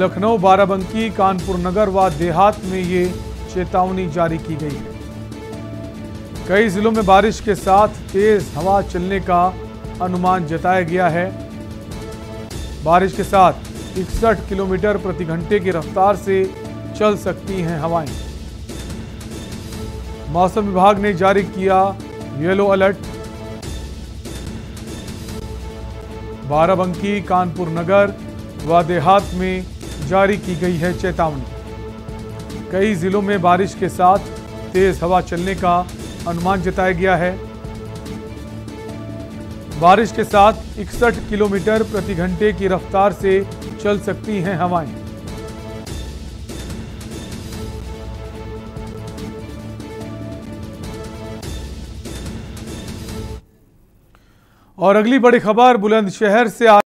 लखनऊ, बाराबंकी, कानपुर नगर व देहात में ये चेतावनी जारी की गई है। कई जिलों में बारिश के साथ तेज हवा चलने का अनुमान जताया गया है। बारिश के साथ 61 किलोमीटर प्रति घंटे की रफ्तार से चल सकती हैं हवाएं। मौसम विभाग ने जारी किया येलो अलर्ट। बाराबंकी, कानपुर नगर व देहात में जारी की गई है चेतावनी। कई जिलों में बारिश के साथ तेज हवा चलने का अनुमान जताया गया है। बारिश के साथ 61 किलोमीटर प्रति घंटे की रफ्तार से चल सकती हैं हवाएं। और अगली बड़ी खबर बुलंदशहर से